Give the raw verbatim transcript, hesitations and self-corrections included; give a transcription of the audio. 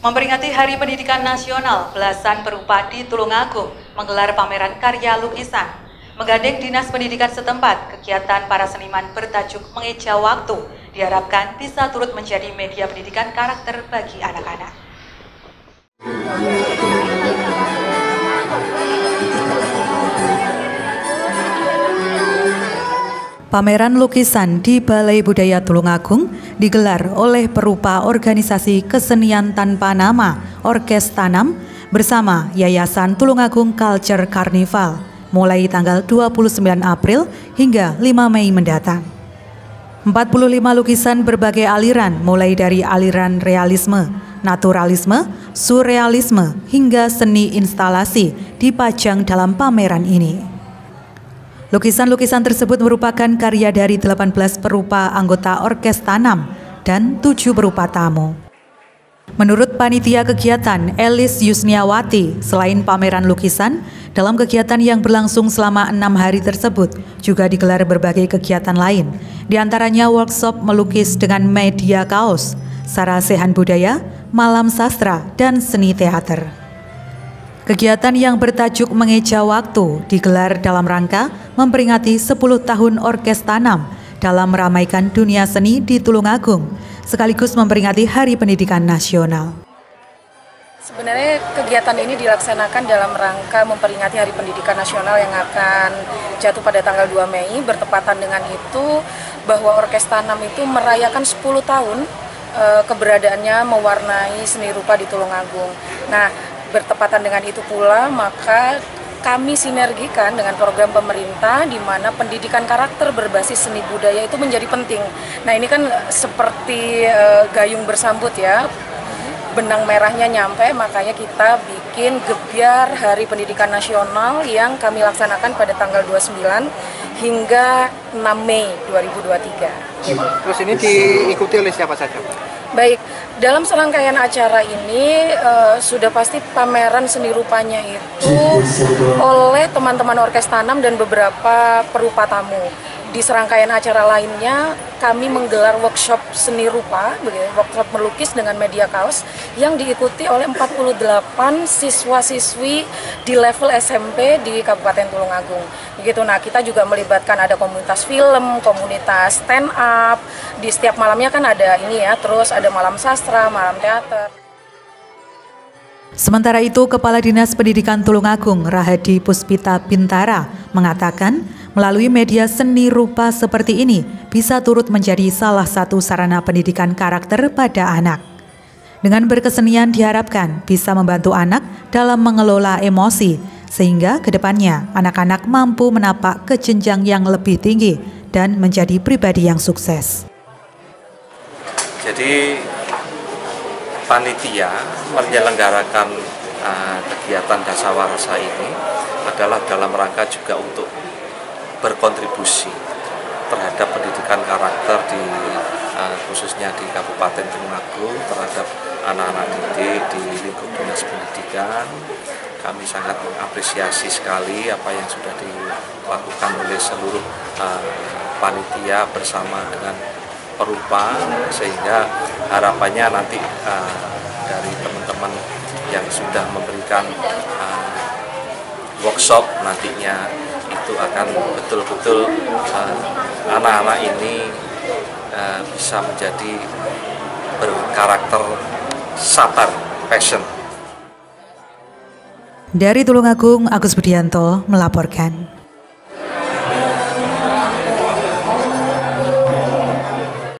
Memperingati Hari Pendidikan Nasional, belasan Perupati Tulungagung menggelar pameran karya lukisan. Menggandeng Dinas Pendidikan setempat, kegiatan para seniman bertajuk Mengeja Waktu diharapkan bisa turut menjadi media pendidikan karakter bagi anak-anak. Pameran lukisan di Balai Budaya Tulungagung digelar oleh perupa organisasi kesenian tanpa nama Orkes Tanam bersama Yayasan Tulungagung Culture Carnival mulai tanggal dua puluh sembilan April hingga lima Mei mendatang. empat puluh lima lukisan berbagai aliran mulai dari aliran realisme, naturalisme, surrealisme hingga seni instalasi dipajang dalam pameran ini. Lukisan-lukisan tersebut merupakan karya dari delapan belas perupa anggota Orkes Tanam dan tujuh perupa tamu. Menurut panitia kegiatan Elis Yusniawati, selain pameran lukisan, dalam kegiatan yang berlangsung selama enam hari tersebut juga digelar berbagai kegiatan lain, diantaranya workshop melukis dengan media kaos, sarasehan budaya, malam sastra, dan seni teater. Kegiatan yang bertajuk Mengeja Waktu digelar dalam rangka memperingati sepuluh tahun Orkes Tanam dalam meramaikan dunia seni di Tulungagung, sekaligus memperingati Hari Pendidikan Nasional. Sebenarnya kegiatan ini dilaksanakan dalam rangka memperingati Hari Pendidikan Nasional yang akan jatuh pada tanggal dua Mei, bertepatan dengan itu bahwa Orkes Tanam itu merayakan sepuluh tahun eh, keberadaannya mewarnai seni rupa di Tulungagung. Nah, bertepatan dengan itu pula, maka kami sinergikan dengan program pemerintah di mana pendidikan karakter berbasis seni budaya itu menjadi penting. Nah, ini kan seperti e, gayung bersambut ya, benang merahnya nyampe, makanya kita bikin gebyar Hari Pendidikan Nasional yang kami laksanakan pada tanggal dua puluh sembilan hingga enam Mei dua ribu dua puluh tiga. Terus ini diikuti oleh siapa saja? Baik, dalam serangkaian acara ini uh, sudah pasti pameran seni rupanya itu oleh teman-teman Orkes Tanam dan beberapa perupa tamu. Di serangkaian acara lainnya kami menggelar workshop seni rupa, workshop melukis dengan media kaos yang diikuti oleh empat puluh delapan siswa-siswi di level S M P di Kabupaten Tulungagung. Begitu. Nah, kita juga melibatkan ada komunitas film, komunitas stand up. Di setiap malamnya kan ada ini ya, terus ada malam sastra, malam teater. Sementara itu, Kepala Dinas Pendidikan Tulungagung, Rahadi Puspita Bintara, mengatakan melalui media seni rupa seperti ini bisa turut menjadi salah satu sarana pendidikan karakter pada anak. Dengan berkesenian diharapkan bisa membantu anak dalam mengelola emosi, sehingga kedepannya anak-anak mampu menapak ke jenjang yang lebih tinggi dan menjadi pribadi yang sukses. Jadi, panitia menyelenggarakan uh, kegiatan dasawarsa ini adalah dalam rangka juga untuk berkontribusi terhadap pendidikan karakter di uh, khususnya di Kabupaten Tulungagung terhadap anak-anak didik di lingkup dinas pendidikan. Kami sangat mengapresiasi sekali apa yang sudah dilakukan oleh seluruh uh, panitia bersama dengan perupa, sehingga harapannya nanti uh, dari teman-teman yang sudah memberikan uh, workshop nantinya itu akan betul-betul uh, anak-anak ini uh, bisa menjadi berkarakter sabar, passion. Dari Tulungagung, Agus Budianto melaporkan.